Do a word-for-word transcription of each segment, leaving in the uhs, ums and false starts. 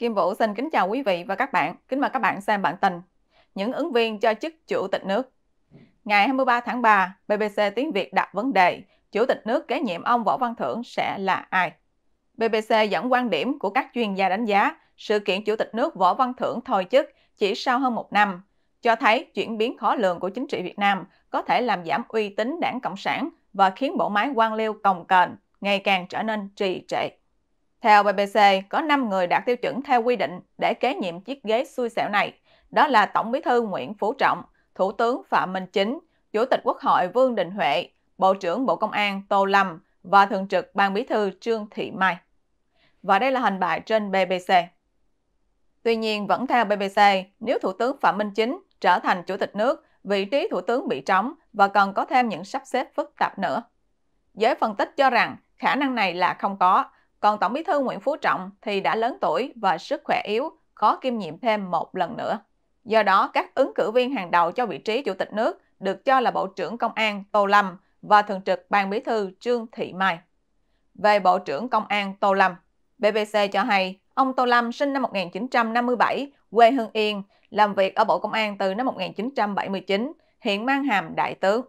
Kim Vũ xin kính chào quý vị và các bạn. Kính mời các bạn xem bản tin những ứng viên cho chức chủ tịch nước. Ngày hai mươi ba tháng ba, bê bê xê Tiếng Việt đặt vấn đề chủ tịch nước kế nhiệm ông Võ Văn Thưởng sẽ là ai? bê bê xê dẫn quan điểm của các chuyên gia đánh giá sự kiện chủ tịch nước Võ Văn Thưởng thôi chức chỉ sau hơn một năm, cho thấy chuyển biến khó lường của chính trị Việt Nam có thể làm giảm uy tín đảng Cộng sản và khiến bộ máy quan liêu cồng kềnh ngày càng trở nên trì trệ. Theo bê bê xê, có năm người đạt tiêu chuẩn theo quy định để kế nhiệm chiếc ghế xui xẻo này, đó là Tổng bí thư Nguyễn Phú Trọng, Thủ tướng Phạm Minh Chính, Chủ tịch Quốc hội Vương Đình Huệ, Bộ trưởng Bộ Công an Tô Lâm và Thường trực Ban bí thư Trương Thị Mai. Và đây là hình bài trên bê bê xê. Tuy nhiên, vẫn theo bê bê xê, nếu Thủ tướng Phạm Minh Chính trở thành Chủ tịch nước, vị trí Thủ tướng bị trống và còn có thêm những sắp xếp phức tạp nữa. Giới phân tích cho rằng khả năng này là không có, còn Tổng bí thư Nguyễn Phú Trọng thì đã lớn tuổi và sức khỏe yếu, khó kiêm nhiệm thêm một lần nữa. Do đó, các ứng cử viên hàng đầu cho vị trí Chủ tịch nước được cho là Bộ trưởng Công an Tô Lâm và Thường trực Ban bí thư Trương Thị Mai. Về Bộ trưởng Công an Tô Lâm, bê bê xê cho hay ông Tô Lâm sinh năm một nghìn chín trăm năm mươi bảy, quê Hưng Yên, làm việc ở Bộ Công an từ năm một nghìn chín trăm bảy mươi chín, hiện mang hàm Đại tướng.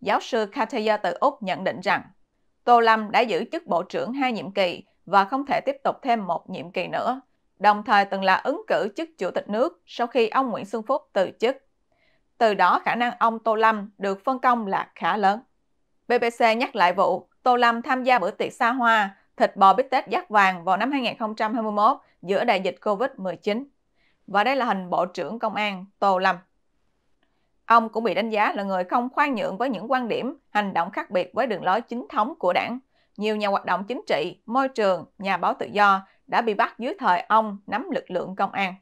Giáo sư Cartier từ Úc nhận định rằng Tô Lâm đã giữ chức Bộ trưởng hai nhiệm kỳ và không thể tiếp tục thêm một nhiệm kỳ nữa, đồng thời từng là ứng cử chức Chủ tịch nước sau khi ông Nguyễn Xuân Phúc từ chức. Từ đó khả năng ông Tô Lâm được phân công là khá lớn. bê bê xê nhắc lại vụ Tô Lâm tham gia bữa tiệc xa hoa, thịt bò bít tết dát vàng vào năm hai nghìn không trăm hai mươi mốt giữa đại dịch Covid mười chín. Và đây là hình Bộ trưởng Công an Tô Lâm. Ông cũng bị đánh giá là người không khoan nhượng với những quan điểm, hành động khác biệt với đường lối chính thống của đảng. Nhiều nhà hoạt động chính trị, môi trường, nhà báo tự do đã bị bắt dưới thời ông nắm lực lượng công an.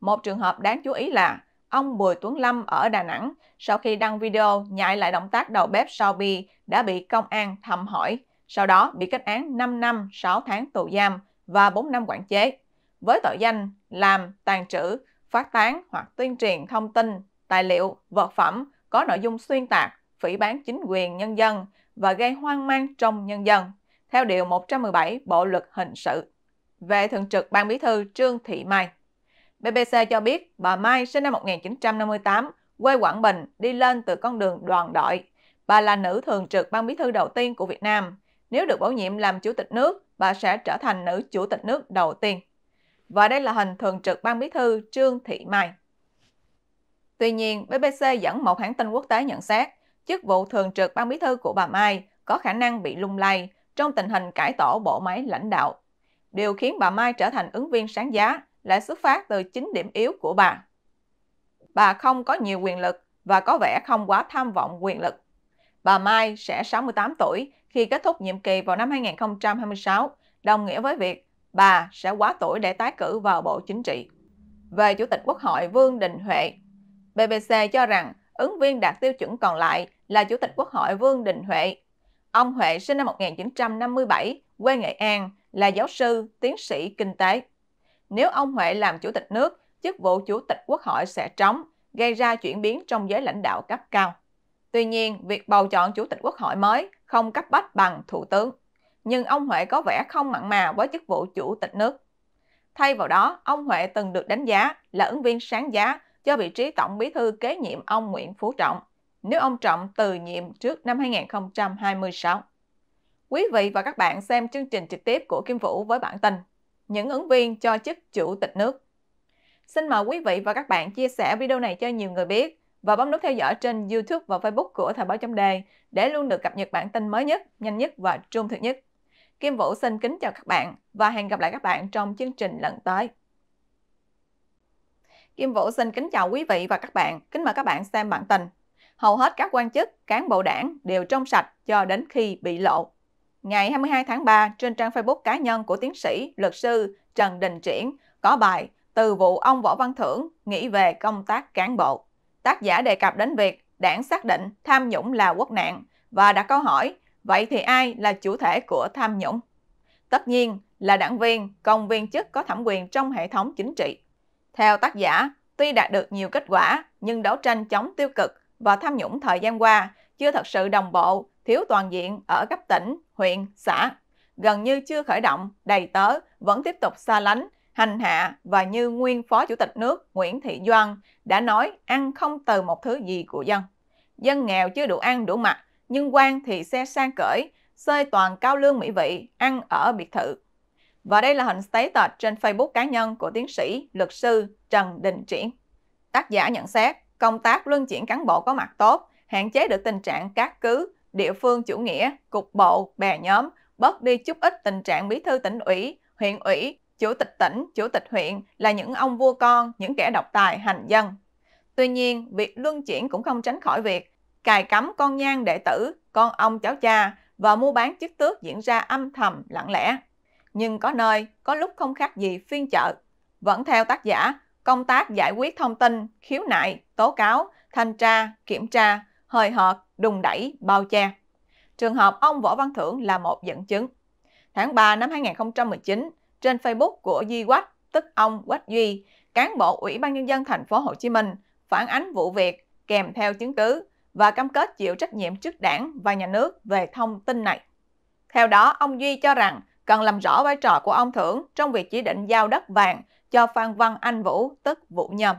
Một trường hợp đáng chú ý là ông Bùi Tuấn Lâm ở Đà Nẵng sau khi đăng video nhại lại động tác đầu bếp Sabby đã bị công an thăm hỏi, sau đó bị kết án năm năm sáu tháng tù giam và bốn năm quản chế, với tội danh làm, tàn trữ, phát tán hoặc tuyên truyền thông tin, tài liệu, vật phẩm có nội dung xuyên tạc, phỉ báng chính quyền nhân dân và gây hoang mang trong nhân dân, theo Điều một trăm mười bảy Bộ Luật Hình sự. Về Thường trực Ban bí thư Trương Thị Mai, bê bê xê cho biết bà Mai sinh năm một nghìn chín trăm năm mươi tám, quê Quảng Bình, đi lên từ con đường đoàn đội. Bà là nữ Thường trực Ban bí thư đầu tiên của Việt Nam. Nếu được bổ nhiệm làm Chủ tịch nước, bà sẽ trở thành nữ Chủ tịch nước đầu tiên. Và đây là hình Thường trực Ban bí thư Trương Thị Mai. Tuy nhiên, bê bê xê dẫn một hãng tin quốc tế nhận xét chức vụ Thường trực Ban bí thư của bà Mai có khả năng bị lung lay trong tình hình cải tổ bộ máy lãnh đạo. Điều khiến bà Mai trở thành ứng viên sáng giá lại xuất phát từ chính điểm yếu của bà. Bà không có nhiều quyền lực và có vẻ không quá tham vọng quyền lực. Bà Mai sẽ sáu mươi tám tuổi khi kết thúc nhiệm kỳ vào năm hai nghìn không trăm hai mươi sáu, đồng nghĩa với việc bà sẽ quá tuổi để tái cử vào Bộ Chính trị. Về Chủ tịch Quốc hội Vương Đình Huệ, bê bê xê cho rằng ứng viên đạt tiêu chuẩn còn lại là Chủ tịch Quốc hội Vương Đình Huệ. Ông Huệ sinh năm một nghìn chín trăm năm mươi bảy, quê Nghệ An, là giáo sư, tiến sĩ kinh tế. Nếu ông Huệ làm Chủ tịch nước, chức vụ Chủ tịch Quốc hội sẽ trống, gây ra chuyển biến trong giới lãnh đạo cấp cao. Tuy nhiên, việc bầu chọn Chủ tịch Quốc hội mới không cấp bách bằng Thủ tướng, nhưng ông Huệ có vẻ không mặn mà với chức vụ Chủ tịch nước. Thay vào đó, ông Huệ từng được đánh giá là ứng viên sáng giá cho vị trí Tổng bí thư kế nhiệm ông Nguyễn Phú Trọng, nếu ông Trọng từ nhiệm trước năm hai nghìn không trăm hai mươi sáu. Quý vị và các bạn xem chương trình trực tiếp của Kim Vũ với bản tin những ứng viên cho chức Chủ tịch nước. Xin mời quý vị và các bạn chia sẻ video này cho nhiều người biết và bấm nút theo dõi trên YouTube và Facebook của Thời báo Chấm Đề để luôn được cập nhật bản tin mới nhất, nhanh nhất và trung thực nhất. Kim Vũ xin kính chào các bạn và hẹn gặp lại các bạn trong chương trình lần tới. Kim Vũ xin kính chào quý vị và các bạn. Kính mời các bạn xem bản tin. Hầu hết các quan chức, cán bộ đảng đều trong sạch cho đến khi bị lộ. Ngày hai mươi hai tháng ba, trên trang Facebook cá nhân của tiến sĩ, luật sư Trần Đình Triển có bài "Từ vụ ông Võ Văn Thưởng nghĩ về công tác cán bộ". Tác giả đề cập đến việc đảng xác định tham nhũng là quốc nạn và đặt câu hỏi vậy thì ai là chủ thể của tham nhũng? Tất nhiên là đảng viên, công viên chức có thẩm quyền trong hệ thống chính trị. Theo tác giả, tuy đạt được nhiều kết quả nhưng đấu tranh chống tiêu cực và tham nhũng thời gian qua chưa thật sự đồng bộ, thiếu toàn diện ở cấp tỉnh, huyện, xã, gần như chưa khởi động, đầy tớ, vẫn tiếp tục xa lánh, hành hạ và như nguyên Phó Chủ tịch nước Nguyễn Thị Doan đã nói, ăn không từ một thứ gì của dân. Dân nghèo chưa đủ ăn đủ mặc, nhưng quan thì xe sang cởi, xơi toàn cao lương mỹ vị, ăn ở biệt thự. Và đây là hình status trên Facebook cá nhân của tiến sĩ, luật sư Trần Đình Triển. Tác giả nhận xét, công tác luân chuyển cán bộ có mặt tốt, hạn chế được tình trạng cát cứ, địa phương chủ nghĩa, cục bộ, bè nhóm, bớt đi chút ít tình trạng bí thư tỉnh ủy, huyện ủy, chủ tịch tỉnh, chủ tịch huyện là những ông vua con, những kẻ độc tài hành dân. Tuy nhiên, việc luân chuyển cũng không tránh khỏi việc cài cắm con nhang đệ tử, con ông cháu cha và mua bán chức tước diễn ra âm thầm lặng lẽ. Nhưng có nơi, có lúc không khác gì phiên chợ. Vẫn theo tác giả, công tác giải quyết thông tin, khiếu nại, tố cáo, thanh tra, kiểm tra, hời hợt, đùng đẩy, bao che. Trường hợp ông Võ Văn Thưởng là một dẫn chứng. Tháng ba năm hai nghìn không trăm mười chín, trên Facebook của Duy Quách, tức ông Quách Duy, cán bộ Ủy ban Nhân dân thành phố Hồ Chí Minh phản ánh vụ việc kèm theo chứng cứ và cam kết chịu trách nhiệm trước đảng và nhà nước về thông tin này. Theo đó, ông Duy cho rằng cần làm rõ vai trò của ông Thưởng trong việc chỉ định giao đất vàng cho Phan Văn Anh Vũ, tức Vũ Nhâm.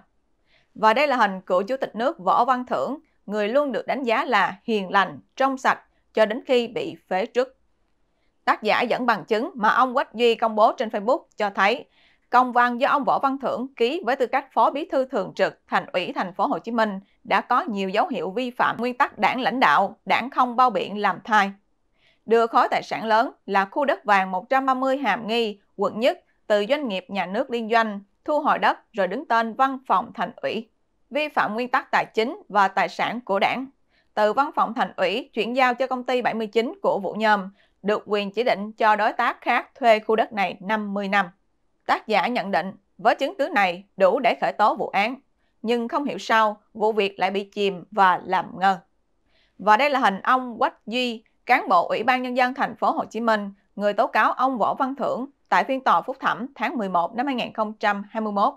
Và đây là hình cựu Chủ tịch nước Võ Văn Thưởng, người luôn được đánh giá là hiền lành, trong sạch cho đến khi bị phế chức. Tác giả dẫn bằng chứng mà ông Quách Duy công bố trên Facebook cho thấy công văn do ông Võ Văn Thưởng ký với tư cách Phó Bí thư Thường trực Thành ủy Thành phố Hồ Chí Minh đã có nhiều dấu hiệu vi phạm nguyên tắc đảng lãnh đạo, đảng không bao biện làm thai. Đưa khối tài sản lớn là khu đất vàng một trăm ba mươi Hàm Nghi, quận Nhất từ doanh nghiệp nhà nước liên doanh, thu hồi đất rồi đứng tên văn phòng thành ủy. Vi phạm nguyên tắc tài chính và tài sản của đảng. Từ văn phòng thành ủy chuyển giao cho công ty bảy mươi chín của Vũ Nhôm, được quyền chỉ định cho đối tác khác thuê khu đất này năm mươi năm. Tác giả nhận định, với chứng cứ này đủ để khởi tố vụ án, nhưng không hiểu sao vụ việc lại bị chìm và làm ngơ. Và đây là hình ông Quách Duy, cán bộ Ủy ban Nhân dân thành phố Hồ Chí Minh, người tố cáo ông Võ Văn Thưởng tại phiên tòa phúc thẩm tháng mười một năm hai nghìn không trăm hai mươi mốt.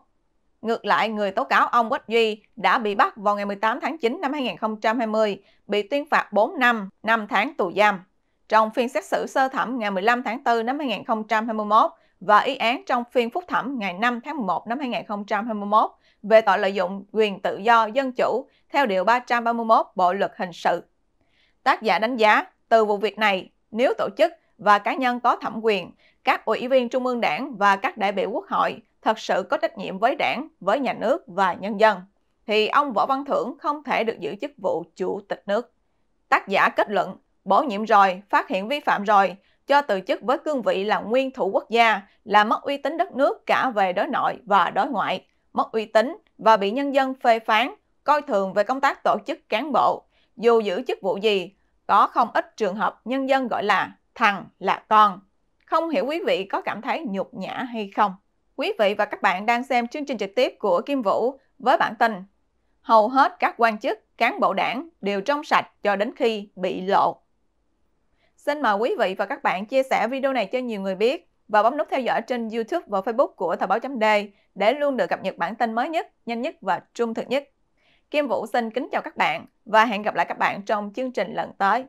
Ngược lại, người tố cáo ông Quách Duy đã bị bắt vào ngày mười tám tháng chín năm hai nghìn không trăm hai mươi, bị tuyên phạt bốn năm, năm tháng tù giam. Trong phiên xét xử sơ thẩm ngày mười lăm tháng tư năm hai nghìn không trăm hai mươi mốt và ý án trong phiên phúc thẩm ngày năm tháng mười một năm hai nghìn không trăm hai mươi mốt về tội lợi dụng quyền tự do dân chủ theo điều ba trăm ba mươi mốt Bộ luật hình sự. Tác giả đánh giá, từ vụ việc này, nếu tổ chức và cá nhân có thẩm quyền, các ủy viên Trung ương Đảng và các đại biểu Quốc hội thật sự có trách nhiệm với đảng, với nhà nước và nhân dân, thì ông Võ Văn Thưởng không thể được giữ chức vụ Chủ tịch nước. Tác giả kết luận, bổ nhiệm rồi, phát hiện vi phạm rồi, cho từ chức với cương vị là nguyên thủ quốc gia, là mất uy tín đất nước cả về đối nội và đối ngoại, mất uy tín và bị nhân dân phê phán, coi thường về công tác tổ chức cán bộ. Dù giữ chức vụ gì, có không ít trường hợp nhân dân gọi là thằng, là con. Không hiểu quý vị có cảm thấy nhục nhã hay không? Quý vị và các bạn đang xem chương trình trực tiếp của Kim Vũ với bản tin hầu hết các quan chức, cán bộ đảng đều trong sạch cho đến khi bị lộ. Xin mời quý vị và các bạn chia sẻ video này cho nhiều người biết và bấm nút theo dõi trên YouTube và Facebook của Thời báo chấm Đề để luôn được cập nhật bản tin mới nhất, nhanh nhất và trung thực nhất. Kim Vũ xin kính chào các bạn và hẹn gặp lại các bạn trong chương trình lần tới.